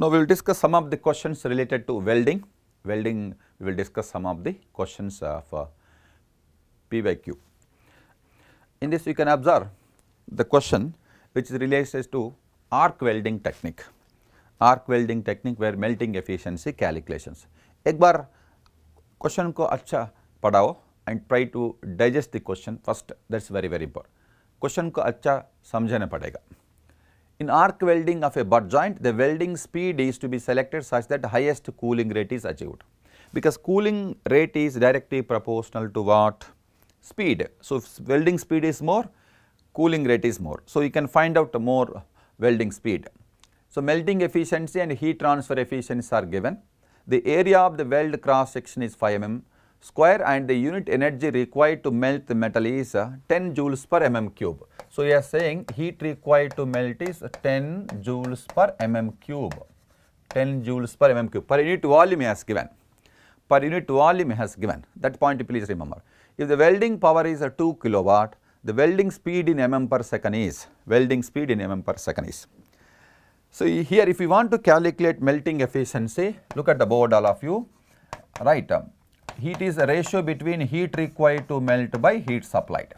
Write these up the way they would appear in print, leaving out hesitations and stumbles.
Now, we will discuss some of the questions related to welding. Welding, we will discuss some of the questions of PYQ. In this, you can observe the question which is related to arc welding technique. Arc welding technique where melting efficiency calculations. एक बार question को अच्छा पढ़ाओ and try to digest the question first. That's very important. Question को अच्छा समझना पड़ेगा. In arc welding of a butt joint, the welding speed is to be selected such that highest cooling rate is achieved. Because cooling rate is directly proportional to what? Speed. So, if welding speed is more, cooling rate is more. So, you can find out more welding speed. So, melting efficiency and heat transfer efficiency are given. The area of the weld cross section is 5 mm square and the unit energy required to melt the metal is 10 joules per mm cube. So, we are saying heat required to melt is 10 joules per mm cube, 10 joules per mm cube. Per unit volume has given, per unit volume has given. That point please remember. If the welding power is 2 kilowatt, the welding speed in mm per second is, welding speed in mm per second is. So, here if you want to calculate melting efficiency, look at the board all of you, right. Heat is a ratio between heat required to melt by heat supplied,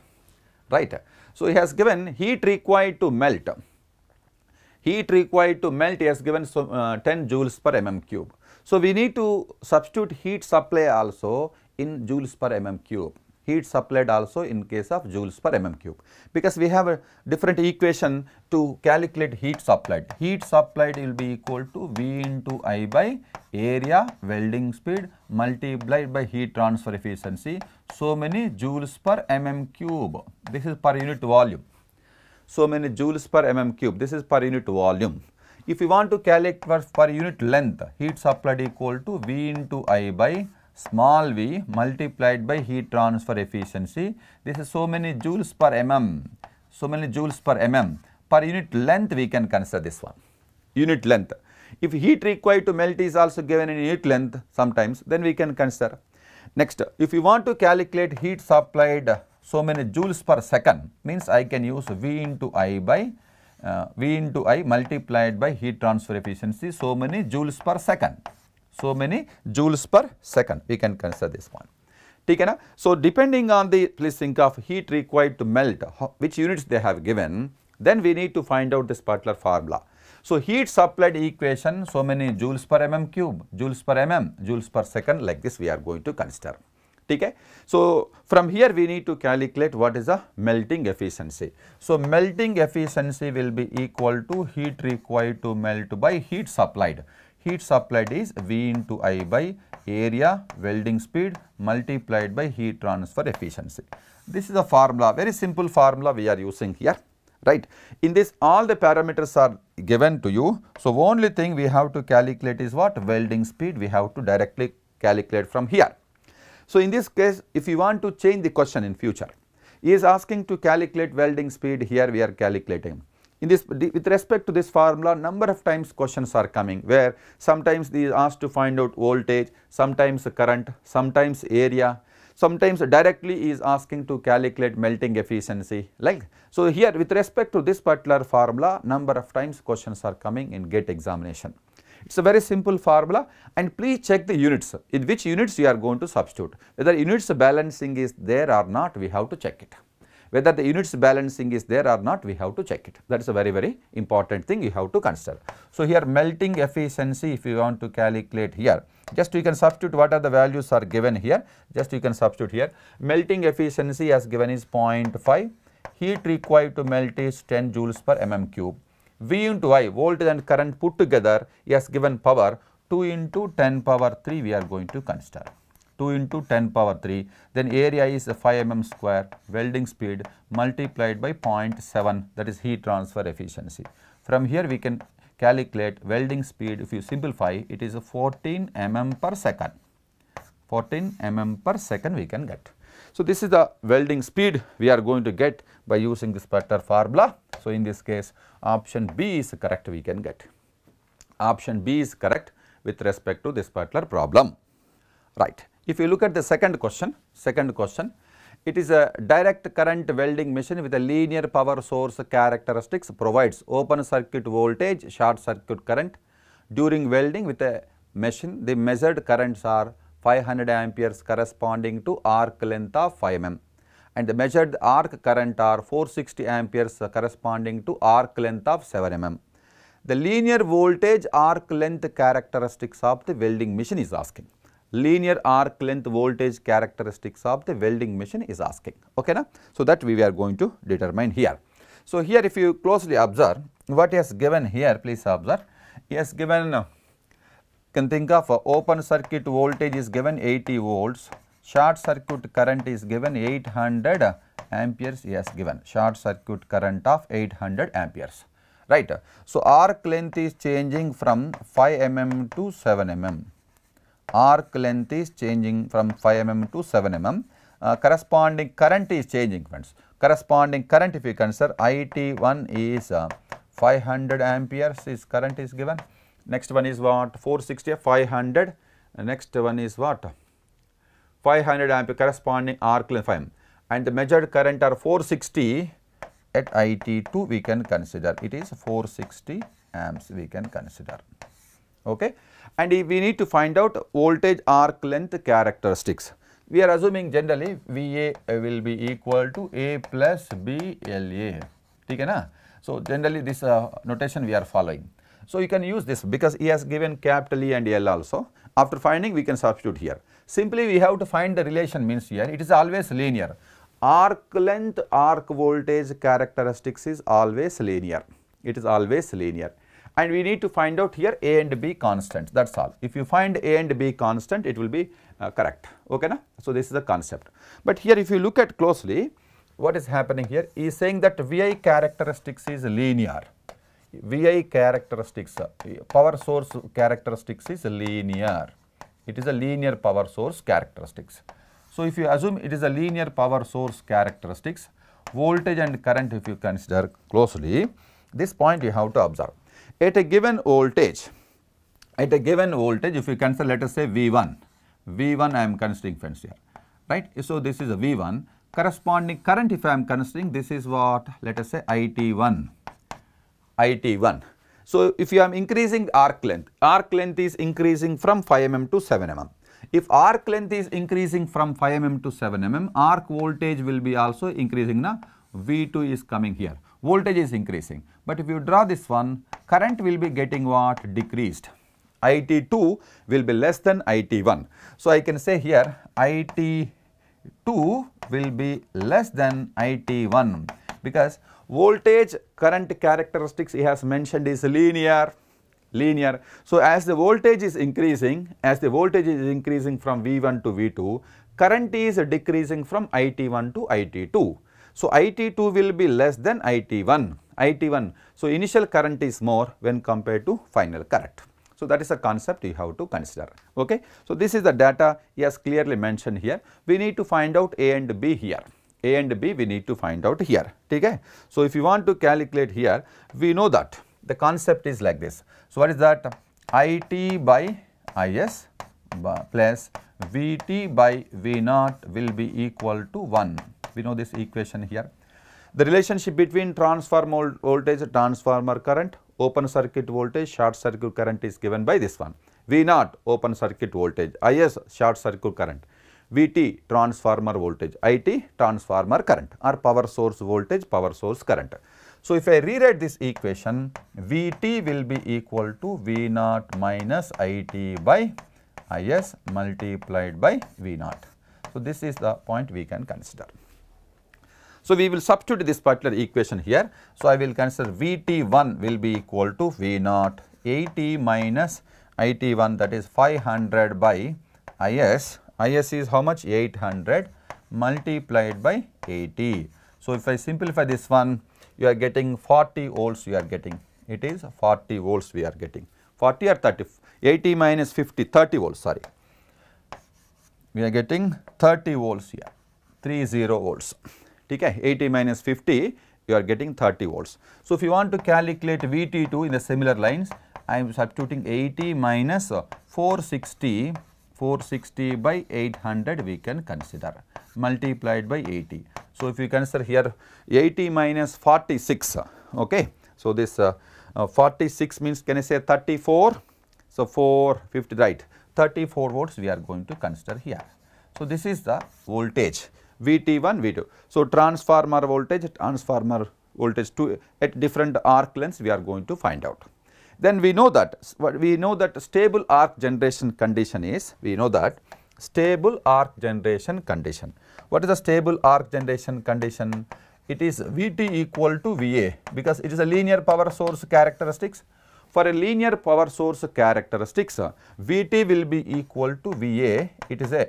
right. So, he has given heat required to melt, he has given 10 joules per mm cube. So, we need to substitute heat supply also in joules per mm cube, heat supplied also in case of joules per mm cube, because we have a different equation to calculate heat supplied. Heat supplied will be equal to V into I by area welding speed multiplied by heat transfer efficiency, so many joules per mm cube, this is per unit volume, so many joules per mm cube, this is per unit volume. If you want to calculate per unit length, heat supplied equal to V into I by small v multiplied by heat transfer efficiency, this is so many joules per mm, so many joules per mm. Per unit length we can consider this one, unit length. If heat required to melt is also given in unit length sometimes, then we can consider. Next, if you want to calculate heat supplied so many joules per second, means I can use V into I by multiplied by heat transfer efficiency, so many joules per second. So many joules per second, we can consider this one. So, depending on the, please think of heat required to melt, which units they have given, then we need to find out this particular formula. So, heat supplied equation, so many joules per mm cube, joules per mm, joules per second, like this we are going to consider. So, from here we need to calculate what is the melting efficiency. So, melting efficiency will be equal to heat required to melt by heat supplied. Heat supplied is V into I by area welding speed multiplied by heat transfer efficiency. This is a formula, very simple formula we are using here, right. In this all the parameters are given to you. So, only thing we have to calculate is what? Welding speed, we have to directly calculate from here. So, in this case if you want to change the question in future, he is asking to calculate welding speed, here we are calculating. In this, with respect to this formula, number of times questions are coming where sometimes they are asked to find out voltage, sometimes current, sometimes area, sometimes directly is asking to calculate melting efficiency. Like so, here with respect to this particular formula, number of times questions are coming in GATE examination. It's a very simple formula, and please check the units, in which units you are going to substitute. Whether units balancing is there or not, we have to check it. Whether the units balancing is there or not, we have to check it. That is a very important thing you have to consider. So, here melting efficiency if you want to calculate here, just you can substitute what are the values are given here, just you can substitute here. Melting efficiency as given is 0.5, heat required to melt is 10 joules per mm cube. V into I, voltage and current put together, yes, given power 2 into 10 power 3 we are going to consider. 2 into 10 power 3, then area is 5 mm square, welding speed multiplied by 0.7, that is heat transfer efficiency. From here we can calculate welding speed, if you simplify it is 14 mm per second, 14 mm per second we can get. So, this is the welding speed we are going to get by using this particular formula. So, in this case option B is correct, we can get. Option B is correct with respect to this particular problem, right. If you look at the second question, it is a direct current welding machine with a linear power source characteristics provides open circuit voltage, short circuit current, During welding with a machine, the measured currents are 500 amperes corresponding to arc length of 5 mm and the measured arc current are 460 amperes corresponding to arc length of 7 mm. The linear voltage arc length characteristics of the welding machine is asking. Linear arc length voltage characteristics of the welding machine is asking. Okay, na? So, that we are going to determine here. So, here if you closely observe what is given here, please observe. Yes, given, can think of open circuit voltage is given 80 volts, short circuit current is given 800 amperes. Yes, given short circuit current of 800 amperes. Right. So, arc length is changing from 5 mm to 7 mm. Arc length is changing from 5 mm to 7 mm. Corresponding current is changing, friends. Corresponding current, if you consider IT1 is 500 amperes is current is given. Next one is what? 460, 500. Next one is what? 500 ampere corresponding arc length 5 mm. And the measured current are 460 at IT2 we can consider. It is 460 amps we can consider. Okay. And if we need to find out voltage arc length characteristics. We are assuming generally VA will be equal to A plus B LA. Okay, na? So, generally this notation we are following. So, you can use this because he has given capital E and L also. After finding, we can substitute here. Simply, we have to find the relation means here. It is always linear. Arc length, arc voltage characteristics is always linear. It is always linear. And we need to find out here A and B constants. That's all. If you find A and B constant, it will be correct. Okay, na? So, this is the concept. But here, if you look at closely, what is happening here? He is saying that VI characteristics is linear. VI characteristics, power source characteristics is linear. It is a linear power source characteristics. So, if you assume it is a linear power source characteristics, voltage and current if you consider closely, this point you have to observe. At a given voltage if you consider, let us say V1 I am considering, friends, here, right. So, this is a V1, corresponding current if I am considering, this is what, let us say IT1. So, if you are increasing arc length is increasing from 5 mm to 7 mm. If arc length is increasing from 5 mm to 7 mm, arc voltage will be also increasing. Na? V2 is coming here, voltage is increasing. But if you draw this one, current will be getting what? Decreased. IT2 will be less than IT1. So, I can say here IT2 will be less than IT1 because voltage current characteristics he has mentioned is linear. So, as the voltage is increasing, from V1 to V2, current is decreasing from IT1 to IT2. So, IT2 will be less than IT1. So, initial current is more when compared to final current. So, that is a concept you have to consider. Okay. So, this is the data he has clearly mentioned here. We need to find out A and B here. A and B we need to find out here. Okay? So, if you want to calculate here, we know that the concept is like this. So, what is that? IT by IS plus VT by V0 will be equal to 1. We know this equation here. The relationship between transformer voltage, transformer current, open circuit voltage, short circuit current is given by this one. V0 open circuit voltage, IS short circuit current, VT transformer voltage, IT transformer current or power source voltage, power source current. So, if I rewrite this equation, VT will be equal to V0 minus IT by IS multiplied by V0. So, this is the point we can consider. So, we will substitute this particular equation here. So, I will consider VT1 will be equal to V0 80 minus IT1, that is 500 by IS. IS is how much? 800 multiplied by 80. So, if I simplify this one, you are getting 40 volts you are getting. It is 40 volts we are getting. 40 or 30, 80 minus 50, 30 volts, sorry. We are getting 30 volts here, 30 volts. Okay, 80 minus 50, you are getting 30 volts. So, if you want to calculate VT2 in the similar lines, I am substituting 80 minus 460 by 800 we can consider, multiplied by 80. So, if you consider here 80 minus 46, okay. So, this 46 means, can I say 34? So, 450, right, 34 volts we are going to consider here. So, this is the voltage VT1, VT2. So, transformer voltage to at different arc lengths we are going to find out. Then we know that stable arc generation condition is, What is the stable arc generation condition? It is Vt equal to Va, because it is a linear power source characteristics. For a linear power source characteristics, Vt will be equal to Va. It is a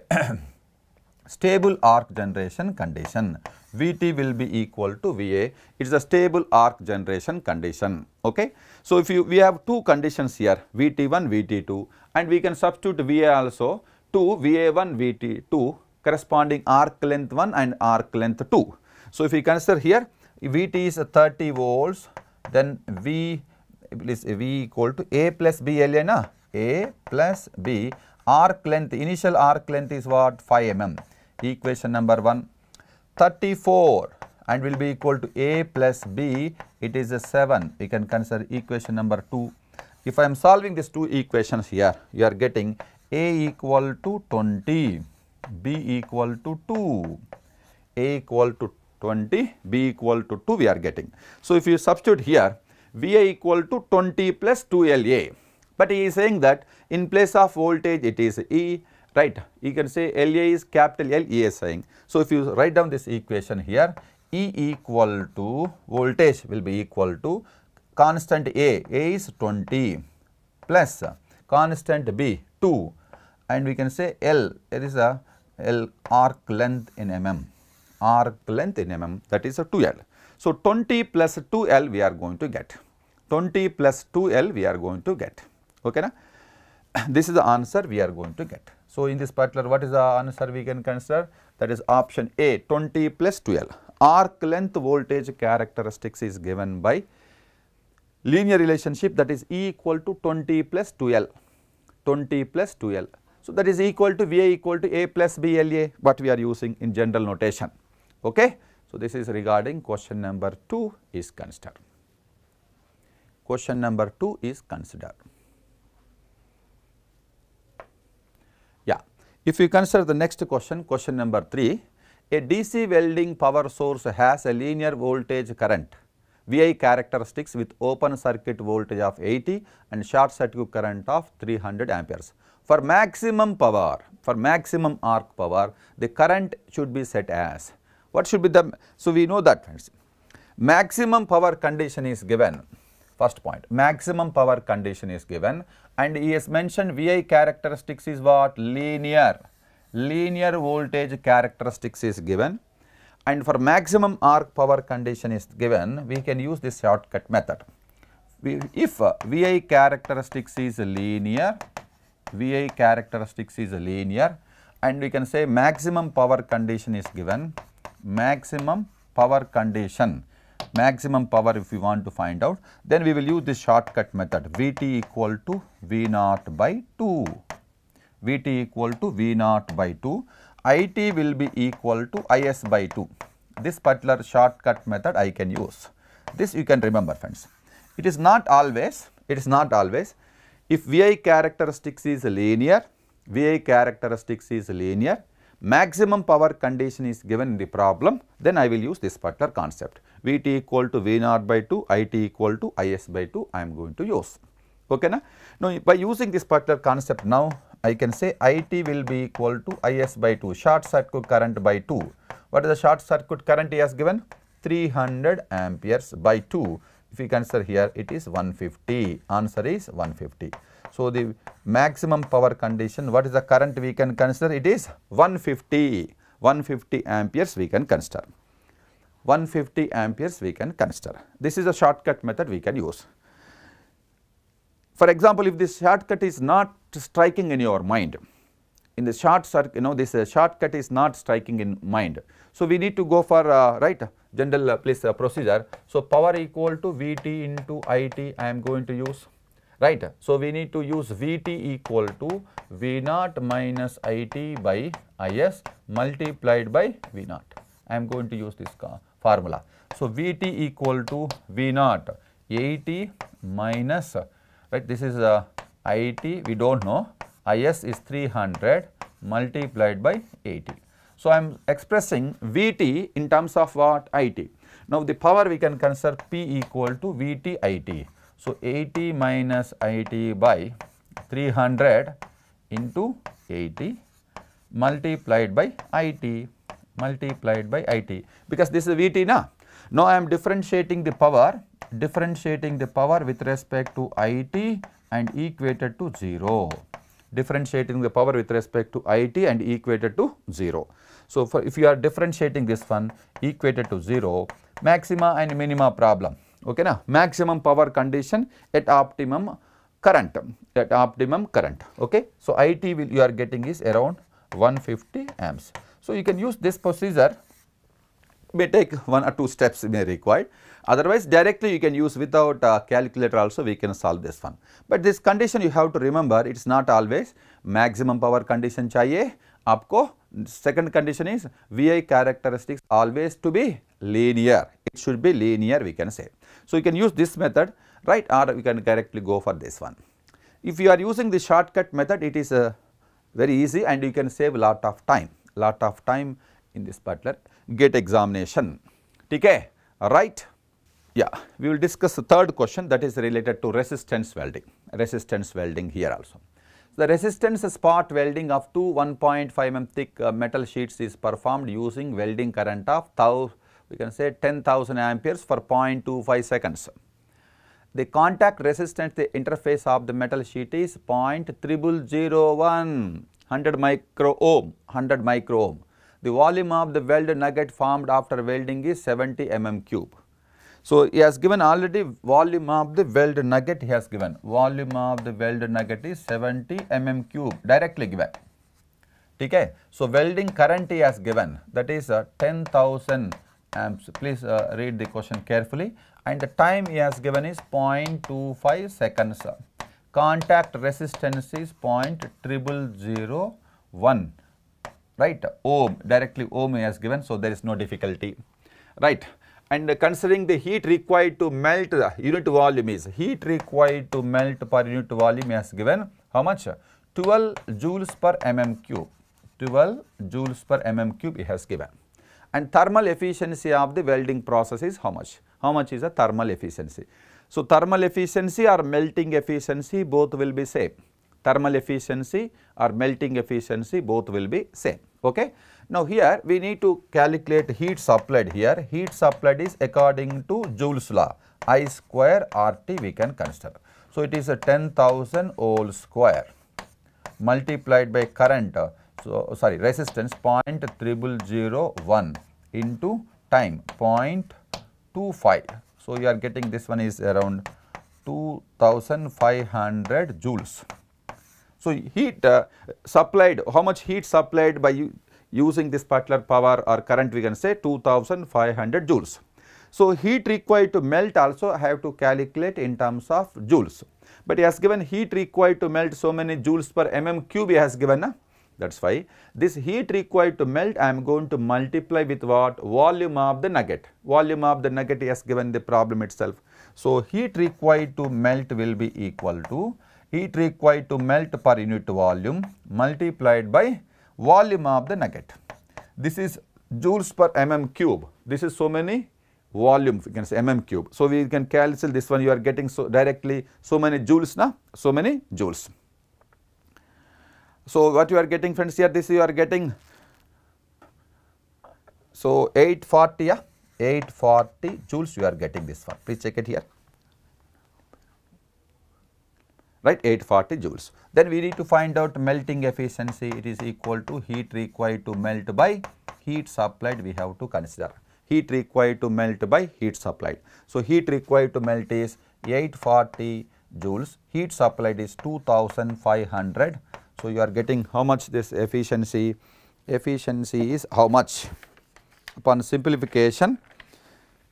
stable arc generation condition. Vt will be equal to Va. It is a stable arc generation condition. Okay. So, if we have two conditions here, Vt1, Vt2, and we can substitute Va also to Va1, Vt2, corresponding arc length 1 and arc length 2. So, if we consider here, Vt is 30 volts, then V equal to A plus B LN, A plus B, arc length, initial arc length is what? 5 mm, equation number 1, 34 and will be equal to A plus B, it is a 7, we can consider equation number 2. If I am solving these two equations here, you are getting A equal to 20, B equal to 2. A equal to 20, B equal to 2 we are getting. So, if you substitute here, Va equal to 20 plus 2La, but he is saying that in place of voltage it is E, right, you can say La is capital L, E is saying. So, if you write down this equation here, E equal to voltage will be equal to constant A is 20 plus constant B 2, and we can say L, there is a L arc length in mm. Arc length in mm, that is a 2L. So, 20 plus 2L we are going to get, 20 plus 2L we are going to get, okay na? This is the answer we are going to get. So, in this particular, what is the answer we can consider? That is option A, 20 plus 2L. Arc length voltage characteristics is given by linear relationship, that is E equal to 20 plus 2L, 20 plus 2L. So, that is equal to Va equal to A plus B LA, what we are using in general notation. Okay. So, this is regarding question number 2 is considered. Question number 2 is considered. Yeah. If you consider the next question, question number 3, a DC welding power source has a linear voltage current Vi characteristics with open circuit voltage of 80 and short circuit current of 300 amperes. For maximum power, for maximum arc power, the current should be set as, what should be the, so we know that friends, maximum power condition is given, first point, maximum power condition is given, and he has mentioned Vi characteristics is what? Linear voltage characteristics is given, and for maximum arc power condition is given, we can use this shortcut method. If Vi characteristics is linear, Vi characteristics is linear, and we can say maximum power condition is given, maximum power condition, maximum power if we want to find out, then we will use this shortcut method, Vt equal to V0 by 2, Vt equal to V0 by 2, It will be equal to Is by 2, this particular shortcut method I can use, this you can remember friends. It is not always. If Vi characteristics is linear, maximum power condition is given in the problem, then I will use this particular concept. Vt equal to V0 by 2, It equal to Is by 2, I am going to use. Okay, na? Now, by using this particular concept now, I can say It will be equal to Is by 2, short circuit current by 2. What is the short circuit current he has given? 300 amperes by 2. If we consider here, it is 150, answer is 150. So, the maximum power condition, what is the current we can consider? It is 150 amperes we can consider. 150 amperes we can consider. This is a shortcut method we can use. For example, if this shortcut is not striking in your mind, in the short circuit, you know, this shortcut is not striking in mind. So, we need to go for, right, general place procedure. So, power equal to Vt into It I am going to use, right. So, we need to use Vt equal to V0 minus It by Is multiplied by V0. I am going to use this formula. So, Vt equal to V0 80 minus, right, this is IT we do not know, IS is 300 multiplied by 80. So, I am expressing VT in terms of what? IT. Now, the power we can consider P equal to VT IT. So, 80 minus IT by 300 into 80 multiplied by IT because this is VT na. Now, I am differentiating the power with respect to IT and equated to 0. So, if you are differentiating this one equated to 0, maxima and minima problem, okay na? Maximum power condition at optimum current, okay. So, IT will you are getting is around 150 amps. So, you can use this procedure, may take 1 or 2 steps may required, otherwise directly you can use without calculator also we can solve this one. But this condition you have to remember, it is not always maximum power condition chahiye, aapko second condition is VI characteristics always to be linear, it should be linear we can say. So, you can use this method, right, or you can directly go for this one. If you are using the shortcut method, it is very easy and you can save lot of time, in this particular GATE examination. Okay, right? Yeah, we will discuss the third question, that is related to resistance welding. Here also. The resistance spot welding of two 1.5 mm thick metal sheets is performed using welding current of 10,000 amperes for 0.25 seconds. The contact resistance the interface of the metal sheet is 0.0001, 100 micro ohm, The volume of the weld nugget formed after welding is 70 mm cube. So, he has given already volume of the weld nugget, volume of the weld nugget is 70 mm cube directly given. Okay? So, welding current he has given, that is 10,000 amps. Please read the question carefully, and the time he has given is 0.25 seconds. Contact resistance is 0.0001. Right, ohm, directly ohm is given, so there is no difficulty, right. And considering the heat required to melt the unit volume is, heat required to melt per unit volume is given, how much? 12 joules per mm cube, 12 joules per mm cube it has given. And thermal efficiency of the welding process is how much? Is the thermal efficiency? So, thermal efficiency or melting efficiency, both will be same. Okay. Now, here we need to calculate heat supplied here. Heat supplied is according to Joule's law, I square RT we can consider. So, it is a 10,000 whole square multiplied by current, so sorry, resistance 0.0001 into time 0.25. So, you are getting this one is around 2500 joules. So, heat supplied, how much heat supplied by using this particular power or current we can say 2500 joules. So, heat required to melt also I have to calculate in terms of joules. But he has given heat required to melt so many joules per mm cube he has given, na? That is why this heat required to melt I am going to multiply with what? Volume of the nugget. Volume of the nugget he has given the problem itself. So, heat required to melt will be equal to heat required to melt per unit volume multiplied by volume of the nugget. This is joules per mm cube. This is so many volume, we can say mm cube. So, we can cancel this one, you are getting so directly so many joules, na? So many joules. So, what you are getting friends here, this you are getting, so 840, yeah? 840 joules you are getting this one. Please check it here. Right, 840 joules. Then we need to find out melting efficiency. It is equal to heat required to melt by heat supplied we have to consider. Heat required to melt by heat supplied. So, heat required to melt is 840 joules. Heat supplied is 2500. So, you are getting how much this efficiency? Efficiency is how much? Upon simplification,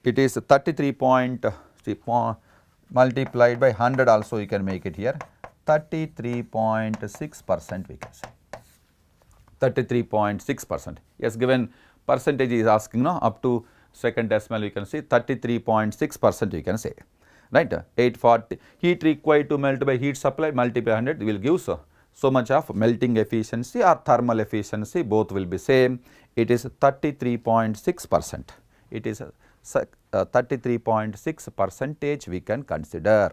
it is 33.3. Multiplied by 100 also you can make it here, 33.6% we can say, 33.6%. Yes, given percentage is asking, no, up to second decimal we can say 33.6% you can say. right? 840 heat required to melt by heat supply multiply 100 will give so much of melting efficiency or thermal efficiency, both will be same. It is 33.6%. It is 33.6% we can consider.